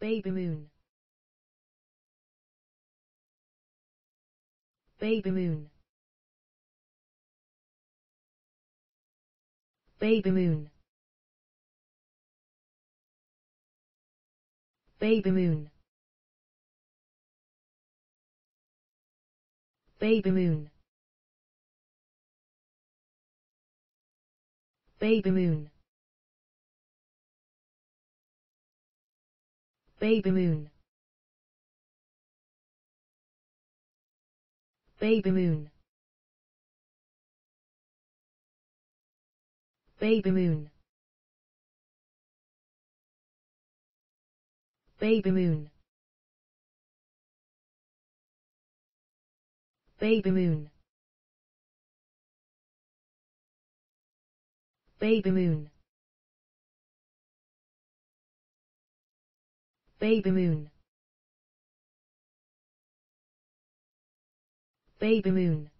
Babymoon. Babymoon. Babymoon. Babymoon. Babymoon. Babymoon. Babymoon. Babymoon. Babymoon. Babymoon. Babymoon. Babymoon. Babymoon. Babymoon.